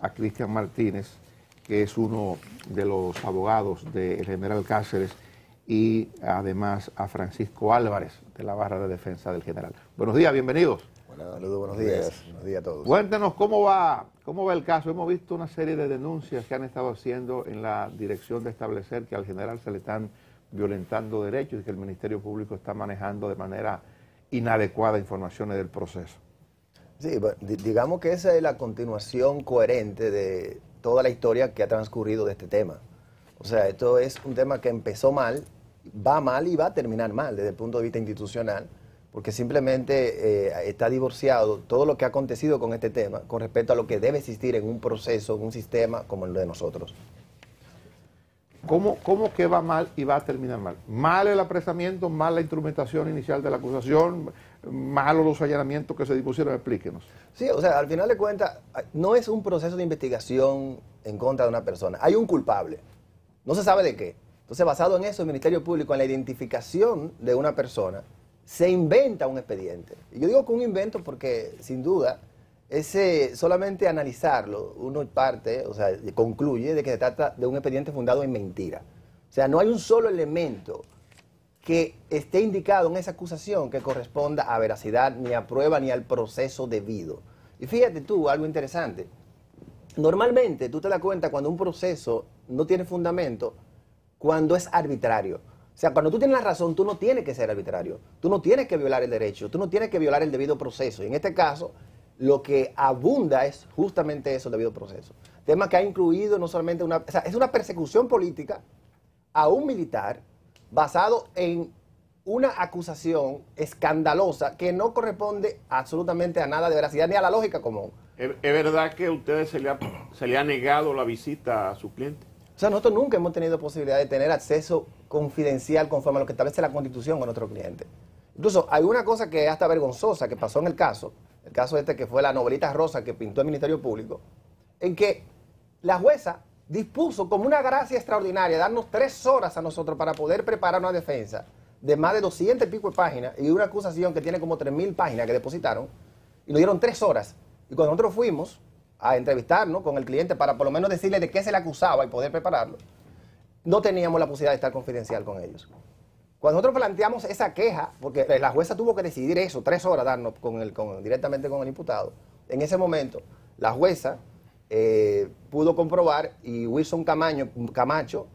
a Cristian Martínez, que es uno de los abogados del general Cáceres, y además a Francisco Álvarez, de la barra de defensa del general. Buenos días, bienvenidos. Saludos, buenos días. Buenos días a todos. Cuéntanos cómo va el caso. Hemos visto una serie de denuncias que han estado haciendo en la dirección de establecer que al general se le están violentando derechos y que el Ministerio Público está manejando de manera inadecuada informaciones del proceso. Sí, digamos que esa es la continuación coherente de toda la historia que ha transcurrido de este tema. O sea, esto es un tema que empezó mal y va a terminar mal desde el punto de vista institucional, porque simplemente está divorciado todo lo que ha acontecido con este tema con respecto a lo que debe existir en un proceso, en un sistema como el de nosotros. ¿Cómo que va mal y va a terminar mal? Mal el apresamiento, mal la instrumentación inicial de la acusación, malos los allanamientos que se dispusieron, explíquenos. Sí, o sea, al final de cuentas, no es un proceso de investigación en contra de una persona. Hay un culpable, no se sabe de qué. Entonces, basado en eso, el Ministerio Público, en la identificación de una persona, se inventa un expediente. Y yo digo que un invento porque, sin duda, ese solamente analizarlo, uno parte, o sea, concluye de que se trata de un expediente fundado en mentira. O sea, no hay un solo elemento que esté indicado en esa acusación que corresponda a veracidad, ni a prueba, ni al proceso debido. Y fíjate tú, algo interesante. Normalmente, tú te das cuenta cuando un proceso no tiene fundamento, cuando es arbitrario. O sea, cuando tú tienes la razón, tú no tienes que ser arbitrario, tú no tienes que violar el derecho, tú no tienes que violar el debido proceso. Y en este caso, lo que abunda es justamente eso, el debido proceso. Tema que ha incluido no solamente una... O sea, es una persecución política a un militar basado en una acusación escandalosa que no corresponde absolutamente a nada de veracidad ni a la lógica común. ¿Es verdad que a ustedes se le ha negado la visita a su cliente? O sea, nosotros nunca hemos tenido posibilidad de tener acceso confidencial conforme a lo que establece la Constitución con nuestro cliente. Incluso hay una cosa que es hasta vergonzosa que pasó en el caso este que fue la novelita rosa que pintó el Ministerio Público, en que la jueza dispuso como una gracia extraordinaria darnos 3 horas a nosotros para poder preparar una defensa de más de 200 y pico de páginas y una acusación que tiene como 3000 páginas que depositaron, y nos dieron 3 horas. Y cuando nosotros fuimos a entrevistarnos con el cliente para por lo menos decirle de qué se le acusaba y poder prepararlo, no teníamos la posibilidad de estar confidencial con ellos. Cuando nosotros planteamos esa queja, porque la jueza tuvo que decidir eso, 3 horas darnos directamente con el imputado, en ese momento la jueza pudo comprobar, y Wilson Camacho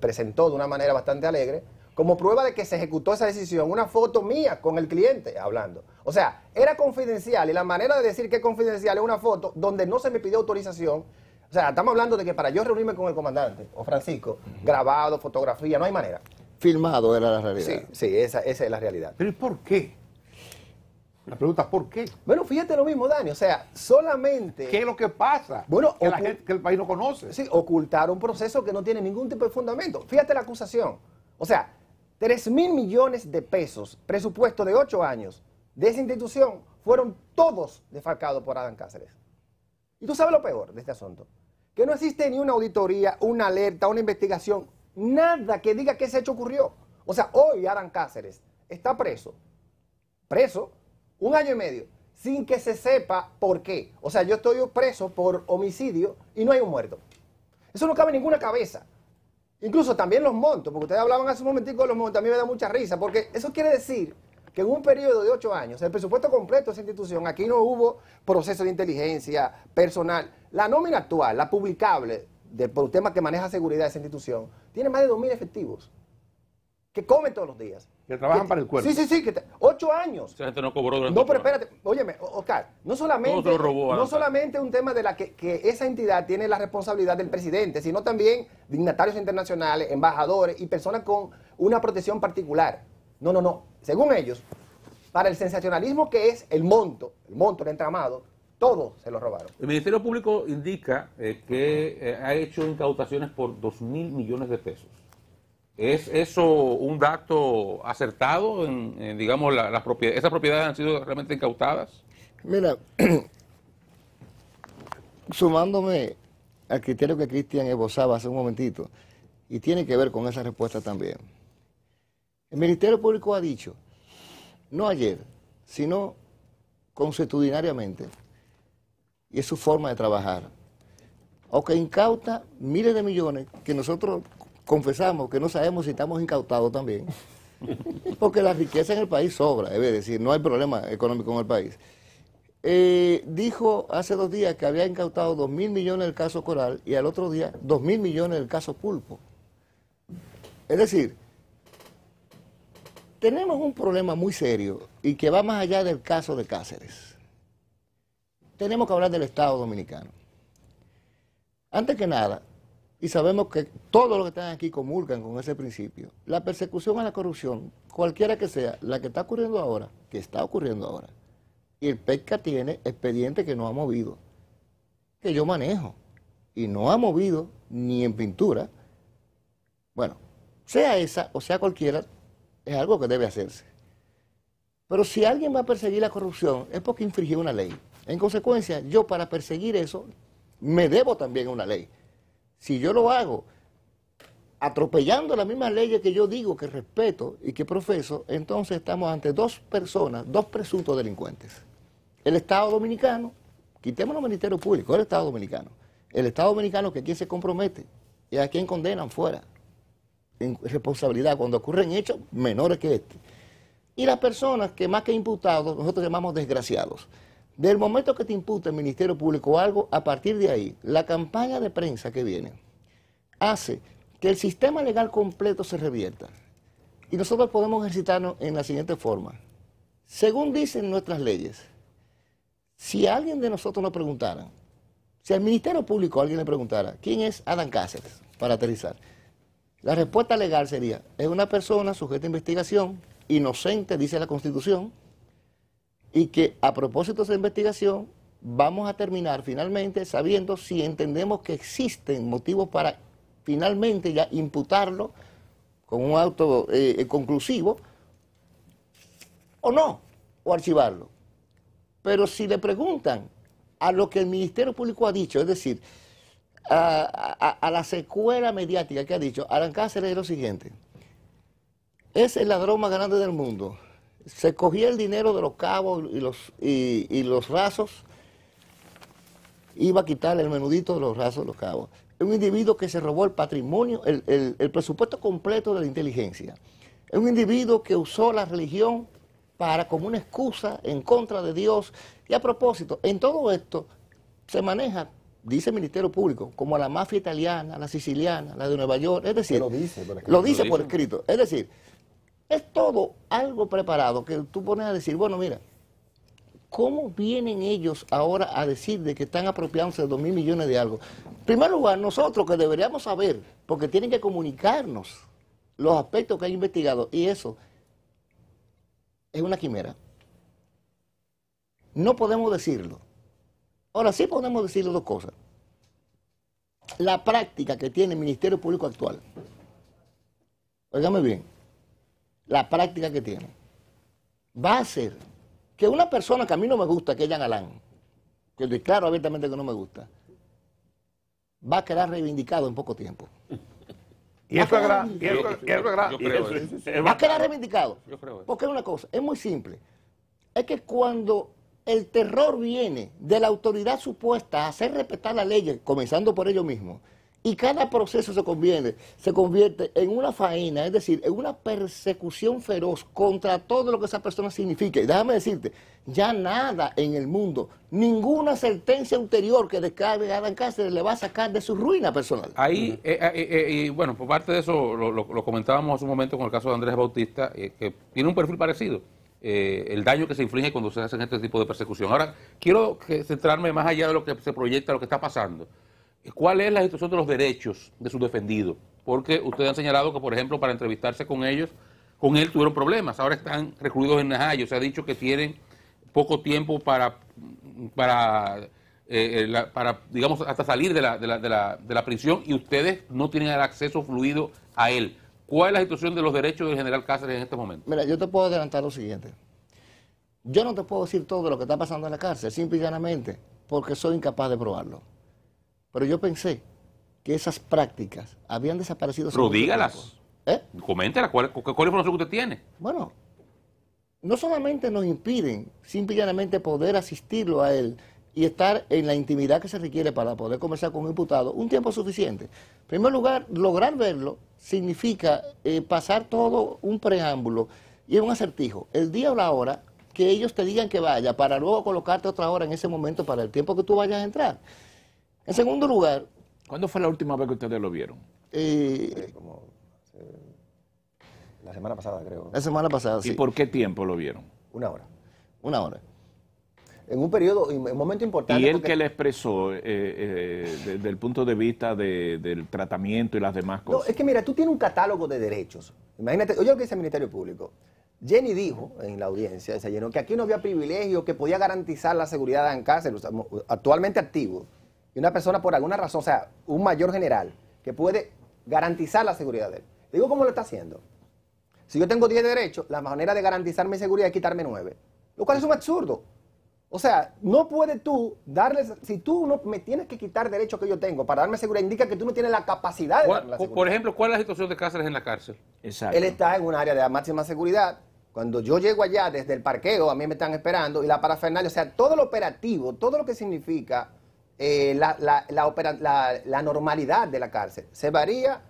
presentó de una manera bastante alegre, como prueba de que se ejecutó esa decisión, una foto mía con el cliente hablando. O sea, era confidencial, y la manera de decir que es confidencial es una foto donde no se me pidió autorización. O sea, estamos hablando de que para yo reunirme con el comandante, o Francisco, grabado, fotografía, no hay manera. Filmado era la realidad. Sí, sí, esa es la realidad. ¿Pero por qué? La pregunta es ¿por qué? Bueno, fíjate lo mismo, Dani, o sea, solamente... ¿Qué es lo que pasa? Bueno, que la gente, que el país no conoce. Sí, ocultar un proceso que no tiene ningún tipo de fundamento. Fíjate la acusación. O sea, 3.000 millones de pesos, presupuesto de 8 años de esa institución, fueron todos defalcados por Adán Cáceres. Y tú sabes lo peor de este asunto, que no existe ni una auditoría, una alerta, una investigación, nada que diga que ese hecho ocurrió. O sea, hoy Adán Cáceres está preso 1 año y medio, sin que se sepa por qué. O sea, yo estoy preso por homicidio y no hay un muerto. Eso no cabe en ninguna cabeza. Incluso también los montos, porque ustedes hablaban hace un momentico de los montos, a mí me da mucha risa, porque eso quiere decir que en un periodo de 8 años, el presupuesto completo de esa institución, aquí no hubo proceso de inteligencia, personal. La nómina actual, la publicable, por el tema que maneja seguridad de esa institución, tiene más de 2.000 efectivos que comen todos los días. Que trabajan para el cuerpo. Sí, sí, sí. 8 años. O sea, gente no cobró durante... No, pero espérate. Óyeme, Oscar, no solamente un tema de la que esa entidad tiene la responsabilidad del presidente, sino también dignatarios internacionales, embajadores y personas con una protección particular. No, no, no. Según ellos, para el sensacionalismo que es el entramado, todo se lo robaron. El Ministerio Público indica que ha hecho incautaciones por 2.000 millones de pesos. ¿Es eso un dato acertado? Digamos, ¿esas propiedades han sido realmente incautadas? Mira, sumándome al criterio que Cristian esbozaba hace un momentito, y tiene que ver con esa respuesta también. El Ministerio Público ha dicho, no ayer, sino consuetudinariamente, y es su forma de trabajar, o que incauta miles de millones que nosotros confesamos que no sabemos si estamos incautados también. Porque la riqueza en el país sobra, es decir, no hay problema económico en el país. Dijo hace 2 días que había incautado 2.000 millones del caso Coral y al otro día 2.000 millones del caso Pulpo. Es decir, tenemos un problema muy serio y que va más allá del caso de Cáceres. Tenemos que hablar del Estado dominicano. Antes que nada, y sabemos que todos los que están aquí comulgan con ese principio, la persecución a la corrupción, cualquiera que sea, la que está ocurriendo ahora, y el PEPCA tiene expediente que no ha movido, que yo manejo, y no ha movido ni en pintura. Bueno, sea esa o sea cualquiera, es algo que debe hacerse. Pero si alguien va a perseguir la corrupción, es porque infringió una ley. En consecuencia, yo para perseguir eso, me debo también a una ley. Si yo lo hago atropellando las mismas leyes que yo digo que respeto y que profeso, entonces estamos ante dos personas, dos presuntos delincuentes. El Estado Dominicano, quitemos el Ministerio Público, el Estado Dominicano que aquí se compromete y a quien condenan fuera, en responsabilidad cuando ocurren hechos menores que este. Y las personas que más que imputados, nosotros llamamos desgraciados. Del momento que te imputa el Ministerio Público algo, a partir de ahí, la campaña de prensa que viene hace que el sistema legal completo se revierta. Y nosotros podemos ejercitarnos en la siguiente forma. Según dicen nuestras leyes, si a alguien de nosotros nos preguntara, si al Ministerio Público alguien le preguntara, ¿quién es Adán Cáceres? Para aterrizar. La respuesta legal sería, es una persona sujeta a investigación, inocente, dice la Constitución, y que a propósito de esa investigación vamos a terminar finalmente sabiendo si entendemos que existen motivos para finalmente ya imputarlo con un auto conclusivo o no, o archivarlo. Pero si le preguntan a lo que el Ministerio Público ha dicho, es decir, a la secuela mediática que ha dicho, Adán Cáceres es lo siguiente, es el ladrón más grande del mundo. Se cogía el dinero de los cabos y los rasos, iba a quitarle el menudito de los rasos de los cabos. Es un individuo que se robó el patrimonio, el presupuesto completo de la inteligencia. Es un individuo que usó la religión como una excusa en contra de Dios. Y a propósito, en todo esto se maneja, dice el Ministerio Público, como la mafia italiana, la siciliana, la de Nueva York. Es decir, lo dice por escrito. Es decir, es todo algo preparado que tú pones a decir, bueno, mira, ¿cómo vienen ellos ahora a decir de que están apropiándose de 2.000 millones de algo? En primer lugar, nosotros que deberíamos saber, porque tienen que comunicarnos los aspectos que han investigado, y eso es una quimera. No podemos decirlo. Ahora sí podemos decir dos cosas. La práctica que tiene el Ministerio Público actual, óigame bien, la práctica que tiene va a ser que una persona que a mí no me gusta, que es Jean Alain, que declaro abiertamente que no me gusta, va a quedar reivindicado en poco tiempo. Y eso es grave. Va a quedar reivindicado. Porque es una cosa, es muy simple. Es que cuando el terror viene de la autoridad supuesta a hacer respetar las leyes, comenzando por ellos mismos, y cada proceso se convierte en una faena, es decir, en una persecución feroz contra todo lo que esa persona significa. Y déjame decirte, ya nada en el mundo, ninguna sentencia ulterior que descargue a Adán Cáceres le va a sacar de su ruina personal. Ahí, y bueno, por parte de eso lo comentábamos hace un momento con el caso de Andrés Bautista, que tiene un perfil parecido, el daño que se inflige cuando se hacen este tipo de persecución. Ahora, quiero centrarme más allá de lo que se proyecta, lo que está pasando. ¿Cuál es la situación de los derechos de sus defendidos? Porque ustedes han señalado que, por ejemplo, para entrevistarse con ellos, con él tuvieron problemas. Ahora están recluidos en Najayo. Se ha dicho que tienen poco tiempo para digamos, hasta salir de la prisión, y ustedes no tienen el acceso fluido a él. ¿Cuál es la situación de los derechos del general Cáceres en este momento? Mira, yo te puedo adelantar lo siguiente. Yo no te puedo decir todo lo que está pasando en la cárcel, simple y llanamente, porque soy incapaz de probarlo. Pero yo pensé que esas prácticas habían desaparecido. Pero dígalas. Coméntelas. ¿Cuál información que usted tiene? Bueno, no solamente nos impiden simple y llanamente poder asistirlo a él y estar en la intimidad que se requiere para poder conversar con un imputado un tiempo suficiente. En primer lugar, lograr verlo significa pasar todo un preámbulo y un acertijo, el día o la hora que ellos te digan que vaya, para luego colocarte otra hora en ese momento para el tiempo que tú vayas a entrar. En segundo lugar... ¿Cuándo fue la última vez que ustedes lo vieron? La semana pasada, creo. La semana pasada, sí. ¿Y por qué tiempo lo vieron? Una hora. Una hora. En un periodo, en un momento importante. Y él porque... que le expresó desde el punto de vista del tratamiento y las demás cosas. No, es que mira, tú tienes un catálogo de derechos. Imagínate, oye lo que dice el Ministerio Público. Jenny dijo en la audiencia, se llenó, que aquí no había privilegio, que podía garantizar la seguridad de Adán Cáceres, actualmente activo, y una persona por alguna razón, o sea, un mayor general, que puede garantizar la seguridad de él. Digo, ¿cómo lo está haciendo? Si yo tengo 10 derechos, la manera de garantizar mi seguridad es quitarme 9, lo cual es un absurdo. O sea, no puedes tú darles... Si tú no me tienes que quitar derechos que yo tengo para darme seguridad, indica que tú no tienes la capacidad de darme la seguridad. Por ejemplo, ¿cuál es la situación de Cáceres en la cárcel? Exacto. Él está en un área de máxima seguridad. Cuando yo llego allá desde el parqueo, a mí me están esperando, y la parafernalia, o sea, todo lo operativo, todo lo que significa la normalidad de la cárcel, se varía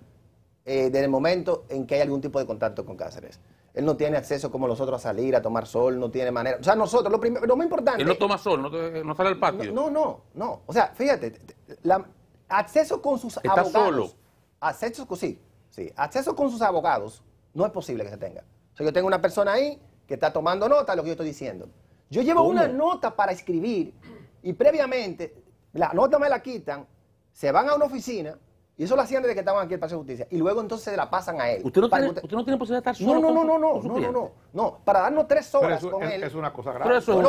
desde el momento en que hay algún tipo de contacto con Cáceres. Él no tiene acceso como los otros a salir, a tomar sol, no tiene manera. O sea, nosotros, lo más importante... Él no toma sol, no sale al patio. No. O sea, fíjate, acceso con sus abogados... ¿Está solo? Acceso, sí. Acceso con sus abogados no es posible que se tenga. O sea, yo tengo una persona ahí que está tomando nota de lo que yo estoy diciendo. Yo llevo una nota para escribir y previamente la nota me la quitan, se van a una oficina... Y eso lo hacían desde que estaban aquí en el Palacio de Justicia. Y luego entonces se la pasan a él. ¿Usted no tiene posibilidad de estar solo? No. Para darnos 3 horas con él. Es una cosa grave. Pero eso es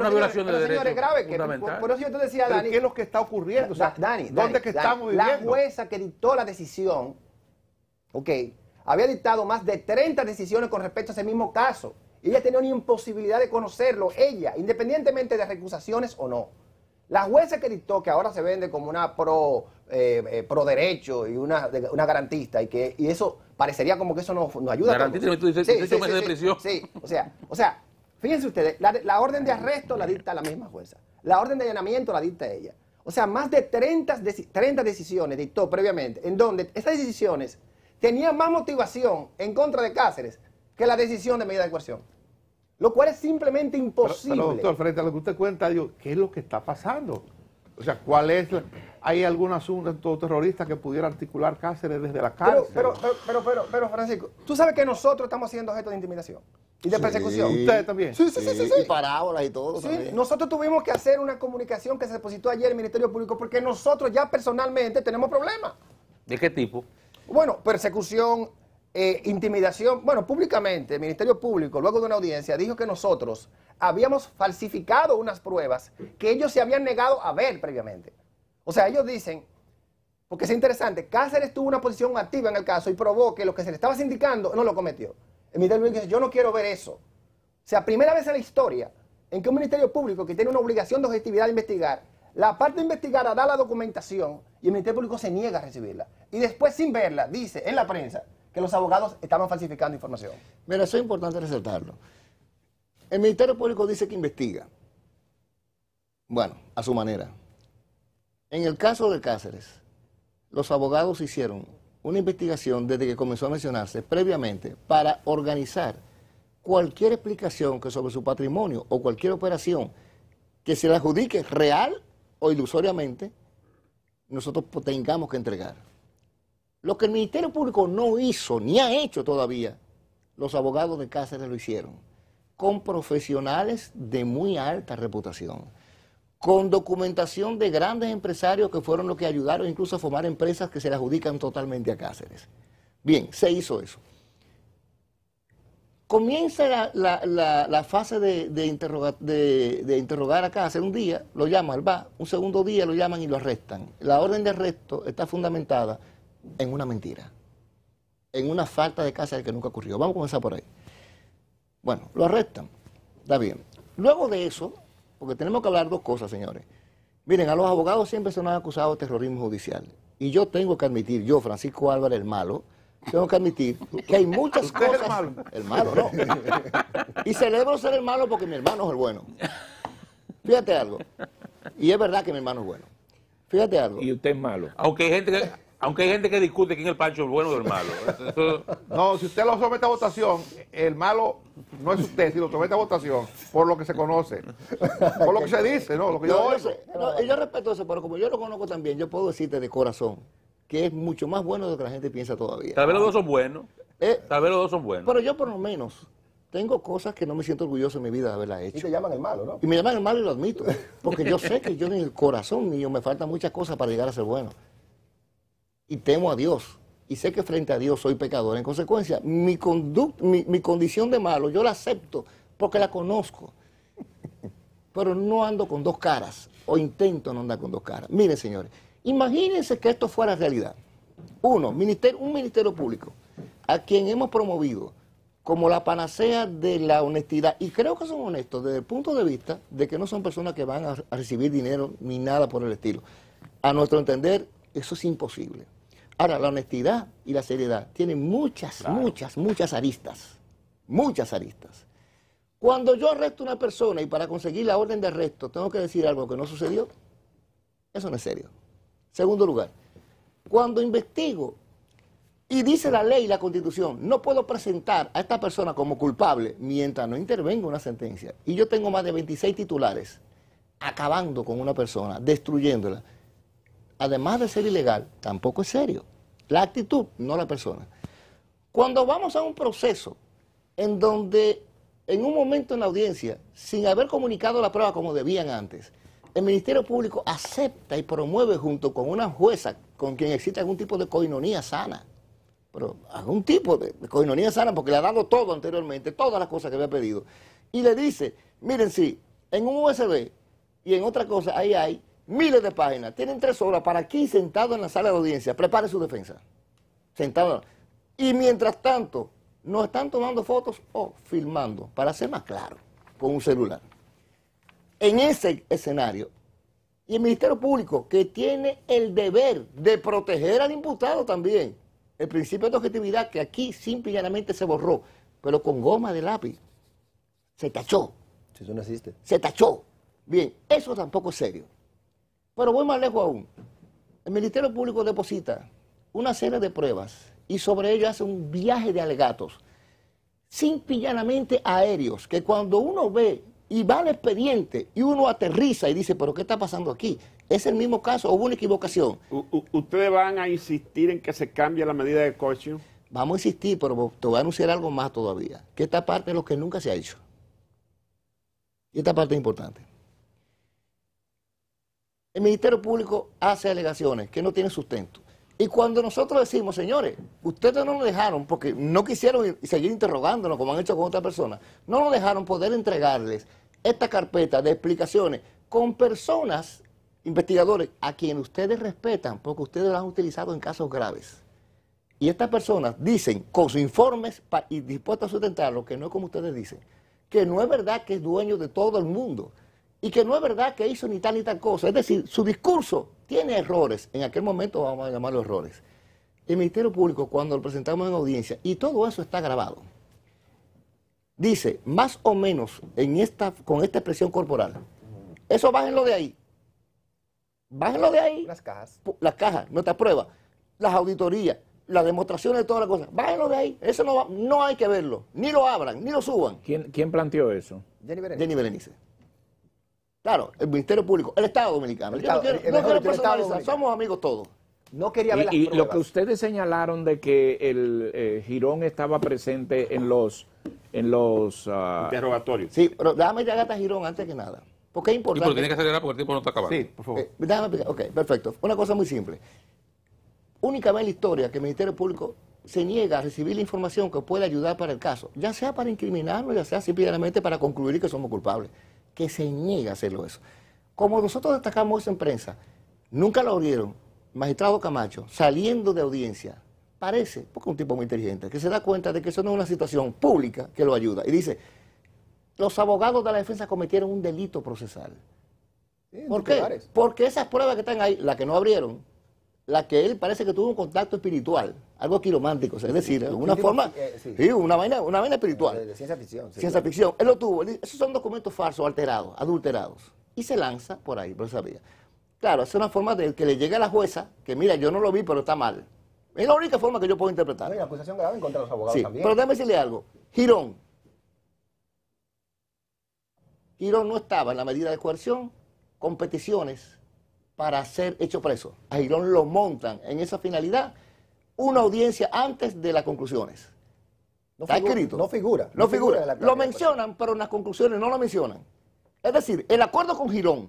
una violación de derechos. Pero, señores, grave. Por eso yo te decía, Dani. ¿Qué es lo que está ocurriendo? Dani, ¿dónde que estamos viviendo? La jueza que dictó la decisión, había dictado más de 30 decisiones con respecto a ese mismo caso. Y ella tenía una imposibilidad de conocerlo, ella, independientemente de recusaciones o no. La jueza que dictó, que ahora se vende como una pro derecho y una garantista, y eso parecería como que eso nos ayuda. Garantista, tú dices 18 meses de prisión. Sí, o sea, fíjense ustedes, la orden de arresto la dicta la misma jueza, la orden de allanamiento la dicta ella. O sea, más de 30 decisiones dictó previamente, en donde estas decisiones tenían más motivación en contra de Cáceres que la decisión de medida de coerción. Lo cual es simplemente imposible. Pero, doctor, frente a lo que usted cuenta, digo, ¿qué es lo que está pasando? O sea, ¿cuál es? ¿Hay algún asunto terrorista que pudiera articular Cáceres desde la cárcel? Pero Francisco, tú sabes que nosotros estamos siendo objeto de intimidación y de persecución. ¿Ustedes también? Sí. Y parábolas y todo. Sí, también. Nosotros tuvimos que hacer una comunicación que se depositó ayer en el Ministerio Público porque nosotros ya personalmente tenemos problemas. ¿De qué tipo? Bueno, persecución... intimidación, bueno, públicamente el Ministerio Público, luego de una audiencia, dijo que nosotros habíamos falsificado unas pruebas que ellos se habían negado a ver previamente. O sea, ellos dicen, porque es interesante, Cáceres tuvo una posición activa en el caso y probó que lo que se le estaba sindicando no lo cometió. El Ministerio Público dice, yo no quiero ver eso. O sea, primera vez en la historia en que un Ministerio Público que tiene una obligación de objetividad de investigar, la parte investigada da la documentación y el Ministerio Público se niega a recibirla. Y después, sin verla, dice en la prensa que los abogados estaban falsificando información. Mira, eso es importante resaltarlo. El Ministerio Público dice que investiga. Bueno, a su manera. En el caso de Cáceres, los abogados hicieron una investigación desde que comenzó a mencionarse previamente para organizar cualquier explicación que sobre su patrimonio o cualquier operación que se le adjudique real o ilusoriamente, nosotros tengamos que entregar. Lo que el Ministerio Público no hizo, ni ha hecho todavía, los abogados de Cáceres lo hicieron. Con profesionales de muy alta reputación. Con documentación de grandes empresarios que fueron los que ayudaron incluso a formar empresas que se le adjudican totalmente a Cáceres. Bien, se hizo eso. Comienza la fase de interrogar a Cáceres. Un día lo llaman, va. Un segundo día lo llaman y lo arrestan. La orden de arresto está fundamentada en una mentira, en una falta de Cáceres que nunca ocurrió. Vamos a comenzar por ahí. Bueno, lo arrestan, está bien. Luego de eso, porque tenemos que hablar dos cosas, señores. Miren, a los abogados siempre se nos han acusado de terrorismo judicial. Y yo tengo que admitir, yo, Francisco Álvarez, el malo, tengo que admitir que hay muchas cosas... El malo, no. Y celebro ser el malo porque mi hermano es el bueno. Fíjate algo. Y es verdad que mi hermano es bueno. Fíjate algo. Y usted es malo. Aunque hay gente que discute quién es el Pancho, el bueno o el malo. No, si usted lo somete a votación, el malo no es usted, si lo somete a votación, por lo que se conoce, por lo que se dice, ¿no? Lo que yo oigo. No, yo respeto eso, pero como yo lo conozco también, yo puedo decirte de corazón que es mucho más bueno de lo que la gente piensa todavía. Tal vez los dos son buenos, tal vez los dos son buenos. Pero yo por lo menos tengo cosas que no me siento orgulloso en mi vida de haberlas hecho. Y te llaman el malo, ¿no? Y me llaman el malo y lo admito, porque yo sé que yo en el corazón mío me faltan muchas cosas para llegar a ser bueno. Y temo a Dios, y sé que frente a Dios soy pecador. En consecuencia, mi condición de malo, yo la acepto porque la conozco. Pero no ando con dos caras, o intento no andar con dos caras. Miren, señores, imagínense que esto fuera realidad. Uno, un ministerio público, a quien hemos promovido como la panacea de la honestidad. Y creo que son honestos desde el punto de vista de que no son personas que van a recibir dinero ni nada por el estilo. A nuestro entender, eso es imposible. Ahora, la honestidad y la seriedad tienen muchas, muchas aristas. Muchas aristas. Cuando yo arresto a una persona y para conseguir la orden de arresto tengo que decir algo que no sucedió, eso no es serio. Segundo lugar, cuando investigo y dice la ley y la Constitución, no puedo presentar a esta persona como culpable mientras no intervenga una sentencia. Y yo tengo más de 26 titulares acabando con una persona, destruyéndola. Además de ser ilegal, tampoco es serio. La actitud, no la persona. Cuando vamos a un proceso en donde, en un momento en la audiencia, sin haber comunicado la prueba como debían antes, el Ministerio Público acepta y promueve junto con una jueza con quien existe algún tipo de coinonía sana. Pero algún tipo de coinonía sana porque le ha dado todo anteriormente, todas las cosas que había pedido. Y le dice, miren, sí, en un USB y en otra cosa, ahí hay miles de páginas, tienen 3 horas para aquí sentado en la sala de audiencia, prepare su defensa. Sentado. Y mientras tanto, nos están tomando fotos o filmando, para ser más claro, con un celular. En ese escenario, y el Ministerio Público, que tiene el deber de proteger al imputado también, el principio de objetividad que aquí simple y llanamente se borró, pero con goma de lápiz, se tachó. Si tú no existe. Se tachó. Bien, eso tampoco es serio. Pero voy más lejos aún. El Ministerio Público deposita una serie de pruebas y sobre ello hace un viaje de alegatos, simple y llanamente aéreos, que cuando uno ve y va al expediente y uno aterriza y dice, pero ¿qué está pasando aquí? ¿Es el mismo caso o hubo una equivocación? ¿Ustedes van a insistir en que se cambie la medida de coerción? Vamos a insistir, pero te voy a anunciar algo más todavía, que esta parte es lo que nunca se ha hecho. Y esta parte es importante. El Ministerio Público hace alegaciones que no tienen sustento. Y cuando nosotros decimos, señores, ustedes no nos dejaron, porque no quisieron seguir interrogándonos como han hecho con otra persona, no nos dejaron poder entregarles esta carpeta de explicaciones con personas, investigadores, a quienes ustedes respetan, porque ustedes las han utilizado en casos graves. Y estas personas dicen, con sus informes y dispuestas a sustentarlo, que no es como ustedes dicen, que no es verdad que es dueño de todo el mundo, y que no es verdad que hizo ni tal ni tal cosa. Es decir, su discurso tiene errores. En aquel momento vamos a llamarlo errores. El Ministerio Público, cuando lo presentamos en audiencia, y todo eso está grabado, dice, más o menos, con esta expresión corporal, eso bájenlo de ahí. Bájenlo de ahí. Las cajas. Las cajas, nuestra prueba, las auditorías, las demostraciones de todas las cosas. Bájenlo de ahí. Eso no hay que verlo. Ni lo abran, ni lo suban. ¿Quién planteó eso? Jenny Berenice. Jenny Berenice. Claro, el Ministerio Público, el Estado Dominicano. Yo no quiero personalizar, somos amigos todos. No quería ver las pruebas. Y lo que ustedes señalaron de que el Girón estaba presente en los interrogatorios. Sí, pero déjame llegar a Girón antes que nada, porque es importante. Porque tiene que acelerar porque el tiempo no está acabando. Sí, por favor. Déjame explicar. Ok, perfecto. Una cosa muy simple. Única vez en la historia que el Ministerio Público se niega a recibir la información que puede ayudar para el caso, ya sea para incriminarlo, ya sea simplemente para concluir que somos culpables. Que se niega a hacerlo eso. Como nosotros destacamos eso en prensa, nunca lo abrieron. Magistrado Camacho, saliendo de audiencia, parece, porque es un tipo muy inteligente, que se da cuenta de que eso no es una situación pública que lo ayuda. Y dice, los abogados de la defensa cometieron un delito procesal. ¿Por qué? Porque esas pruebas que están ahí, las que no abrieron, la que él parece que tuvo un contacto espiritual, algo quiromántico, es decir, de alguna forma, sí, una vaina espiritual. De ciencia ficción. Ciencia ficción, él lo tuvo. Esos son documentos falsos, alterados, adulterados. y se lanza por ahí, por esa vía. Claro, es una forma de que le llegue a la jueza que, mira, yo no lo vi, pero está mal. Es la única forma que yo puedo interpretar. La acusación grave en contra de los abogados sí, también. Pero déjame decirle algo. Girón no estaba en la medida de coerción con peticiones para ser hecho preso. A Girón lo montan en esa finalidad una audiencia antes de las conclusiones. No está escrito. No figura. No figura. Lo mencionan, pero en las conclusiones no lo mencionan. Es decir, el acuerdo con Girón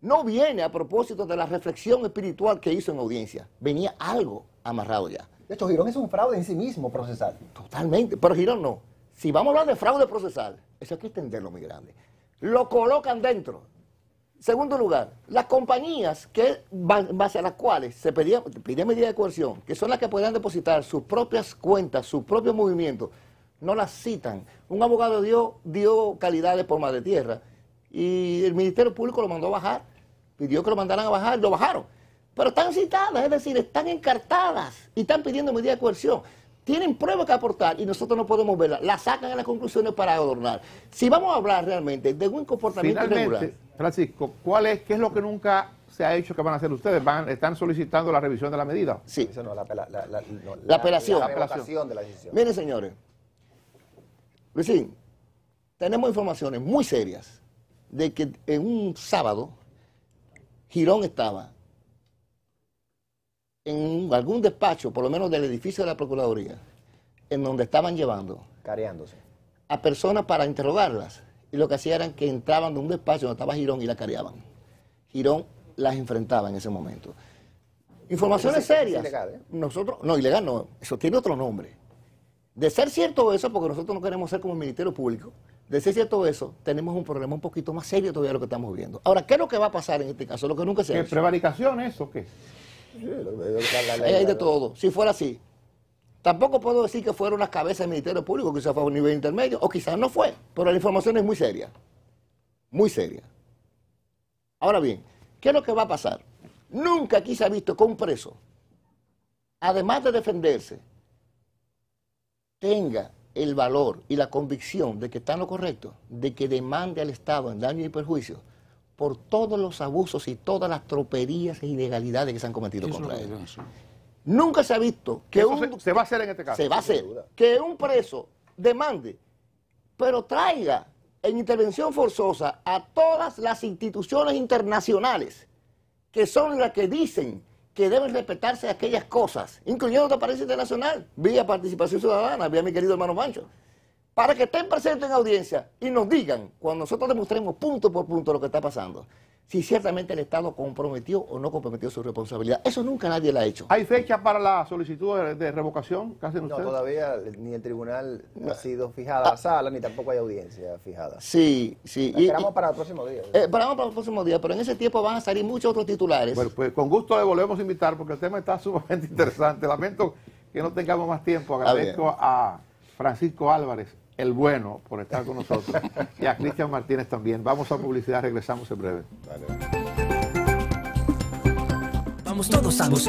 no viene a propósito de la reflexión espiritual que hizo en audiencia. Venía algo amarrado ya. De hecho, Girón es un fraude en sí mismo procesal. Totalmente, pero Girón no. Si vamos a hablar de fraude procesal, eso hay que entenderlo muy grande. Lo colocan dentro. Segundo lugar, las compañías que, base a las cuales se pedía medida de coerción, que son las que podían depositar sus propias cuentas, sus propios movimientos, no las citan. Un abogado dio calidades por madre tierra y el Ministerio Público lo mandó a bajar, pidió que lo mandaran a bajar, lo bajaron. Pero están citadas, es decir, están encartadas y están pidiendo medida de coerción. Tienen pruebas que aportar y nosotros no podemos verlas. Las sacan a las conclusiones para adornar. Si vamos a hablar realmente de un comportamiento irregular. Francisco, ¿qué es lo que nunca se ha hecho que van a hacer ustedes? ¿Están solicitando la revisión de la medida? Sí. Eso no, la apelación. La revocación de la decisión. Miren, señores. Luisín, tenemos informaciones muy serias de que en un sábado Girón estaba en algún despacho, por lo menos del edificio de la Procuraduría, en donde estaban llevando careándose a personas para interrogarlas, y lo que hacían era que entraban de un despacho donde estaba Girón y la careaban. Girón las enfrentaba en ese momento. Informaciones serias. Es ilegal, ¿eh? Nosotros, no, ilegal no, eso tiene otro nombre. De ser cierto eso, porque nosotros no queremos ser como el Ministerio Público, de ser cierto eso, tenemos un problema un poquito más serio todavía de lo que estamos viendo. Ahora, ¿qué es lo que va a pasar en este caso? Lo que nunca se ha hecho. ¿Qué prevaricación es o qué? Hay de todo. Si fuera así, tampoco puedo decir que fuera una cabeza del Ministerio Público, quizás fue a un nivel intermedio, o quizás no fue, pero la información es muy seria. Muy seria. Ahora bien, ¿qué es lo que va a pasar? Nunca aquí se ha visto que un preso, además de defenderse, tenga el valor y la convicción de que está en lo correcto, de que demande al Estado en daño y perjuicio por todos los abusos y todas las troperías e ilegalidades que se han cometido contra él. Nunca se ha visto que se va a hacer en este caso. Se va a hacer que un preso demande, pero traiga en intervención forzosa a todas las instituciones internacionales que son las que dicen que deben respetarse aquellas cosas, incluyendo Transparencia Internacional, vía Participación Ciudadana, vía mi querido hermano Mancho, para que estén presentes en audiencia y nos digan, cuando nosotros demostremos punto por punto lo que está pasando, si ciertamente el Estado comprometió o no comprometió su responsabilidad. Eso nunca nadie lo ha hecho. ¿Hay fecha para la solicitud de revocación que hacen ustedes? No, todavía ni el tribunal ha sido fijada la sala, ni tampoco hay audiencia fijada. Sí, sí. Esperamos para el próximo día. Esperamos para el próximo día, pero en ese tiempo van a salir muchos otros titulares. Bueno, pues con gusto le volvemos a invitar porque el tema está sumamente interesante. Lamento que no tengamos más tiempo. Agradezco a Francisco Álvarez, el bueno, por estar con nosotros, y a Cristian Martínez también. Vamos a publicidad, regresamos en breve. Vale. Vamos todos, ambos.